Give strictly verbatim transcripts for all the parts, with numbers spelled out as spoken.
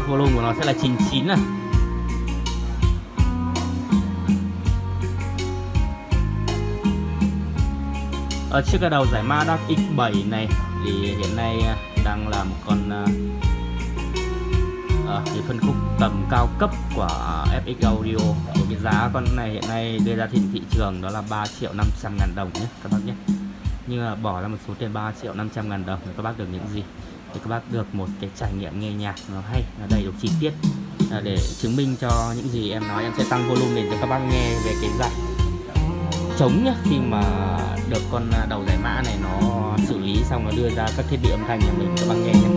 max volume của nó sẽ là chín mươi chín này. Ở chiếc cái đầu giải mã đê a xê X bảy này thì hiện nay đang là một con à, thì phân khúc tầm cao cấp của ép ích Audio. Với cái giá con này hiện nay đưa ra thị thị trường đó là ba triệu năm trăm ngàn đồng nhé các bác nhé. Nhưng mà bỏ ra một số tiền ba triệu năm trăm ngàn đồng thì các bác được những gì? Thì các bác được một cái trải nghiệm nghe nhạc nó hay, nó đầy đủ chi tiết. À, để chứng minh cho những gì em nói, em sẽ tăng volume để cho các bác nghe về cái dạng trống nhá. Khi mà được con đầu giải mã này nó xử lý xong nó đưa ra các thiết bị âm thanh nhà mình cho các bác nghe nhé.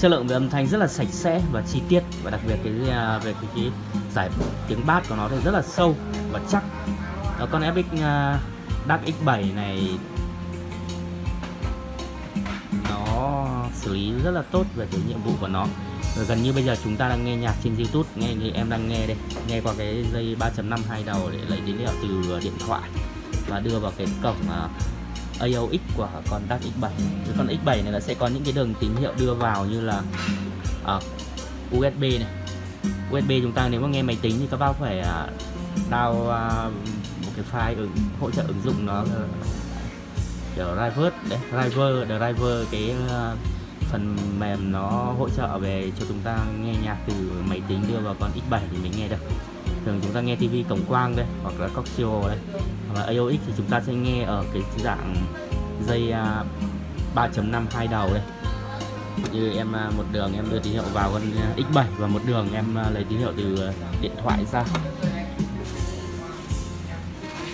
Chất lượng về âm thanh rất là sạch sẽ và chi tiết, và đặc biệt cái về cái, cái giải tiếng bass của nó thì rất là sâu và chắc. Đó, con ép ích uh, đê a xê X bảy này nó xử lý rất là tốt về cái nhiệm vụ của nó. Rồi, gần như bây giờ chúng ta đang nghe nhạc trên YouTube, nghe như em đang nghe đây, nghe qua cái dây ba chấm năm hai đầu để lấy tín hiệu từ điện thoại và đưa vào cái cổng uh, a u ích của con đê a xê X bảy. Với con X bảy này là sẽ có những cái đường tín hiệu đưa vào như là à, u ét bê này. u ét bê chúng ta nếu mà nghe máy tính thì các bác phải à, download à, một cái file ứng, hỗ trợ ứng dụng nó kiểu driver đấy, driver, driver cái à, phần mềm nó hỗ trợ về cho chúng ta nghe nhạc từ máy tính đưa vào con X bảy thì mình nghe được. Thường chúng ta nghe ti vi cổng quang đây, hoặc là coaxial đây, hoặc là a u ích thì chúng ta sẽ nghe ở cái dạng dây ba chấm năm hai đầu đây. Như em một đường em đưa tín hiệu vào con X bảy và một đường em lấy tín hiệu từ điện thoại ra.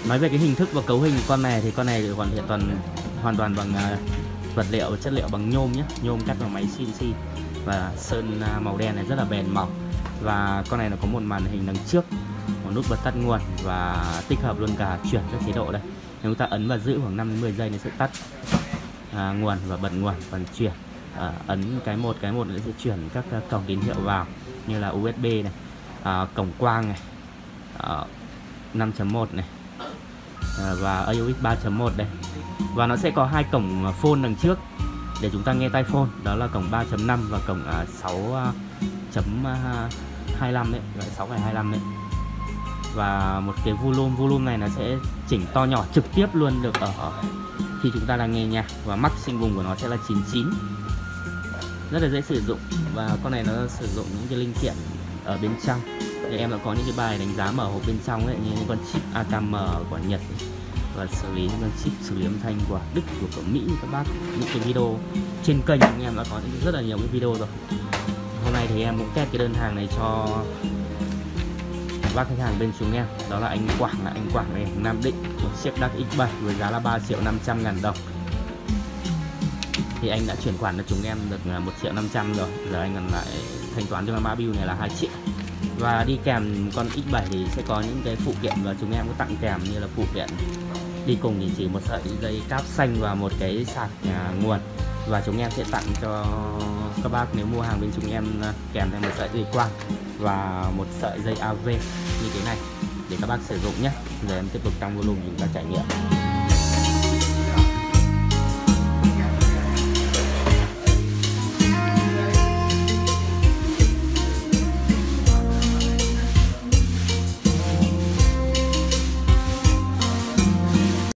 Nói về cái hình thức và cấu hình con này thì con này được hoàn thiện toàn hoàn toàn bằng vật liệu chất liệu bằng nhôm nhé, nhôm cắt vào máy xê en xê và sơn màu đen này rất là bền mỏng. Và con này nó có một màn hình đằng trước, một nút bật tắt nguồn và tích hợp luôn cả chuyển các chế độ đây. Nếu chúng ta ấn và giữ khoảng năm đến mười giây nó sẽ tắt à, nguồn và bật nguồn và chuyển à, ấn cái một cái một nó sẽ chuyển các cổng tín hiệu vào như là u ét bê này, à, cổng quang này, à, năm chấm một này à, và a u ích ba chấm một đây. Và nó sẽ có hai cổng phone đằng trước để chúng ta nghe tai phone, đó là cổng ba chấm năm và cổng à, sáu chấm hai lăm đấy, sáu chấm hai lăm đấy. Và một cái volume volume này nó sẽ chỉnh to nhỏ trực tiếp luôn được ở khi chúng ta đang nghe nhạc, và max volume của nó sẽ là chín mươi chín. Rất là dễ sử dụng, và con này nó sử dụng những cái linh kiện ở bên trong. Thì em đã có những cái bài đánh giá mở hộp bên trong đấy, như những con chip a ca em của Nhật ấy, và xử lý những con chip xử lý âm thanh của Đức, của, của Mỹ các bác. Những cái video trên kênh anh em đã có rất là nhiều cái video rồi. Hôm nay thì em cũng test cái đơn hàng này cho bác khách hàng bên chúng em, đó là anh Quảng, là anh Quảng này, Nam Định, một chiếc đê a xê X bảy với giá là ba triệu năm trăm ngàn đồng. Thì anh đã chuyển khoản cho chúng em được một triệu năm trăm rồi, giờ anh còn lại thanh toán cho mã bill này là hai triệu. Và đi kèm con X bảy thì sẽ có những cái phụ kiện và chúng em có tặng kèm, như là phụ kiện đi cùng thì chỉ một sợi dây cáp xanh và một cái sạc nguồn. Và chúng em sẽ tặng cho các bác nếu mua hàng bên chúng em kèm thêm một sợi dây quang và một sợi dây a vê như thế này để các bác sử dụng nhé. Giờ em tiếp tục tăng volume chúng ta trải nghiệm.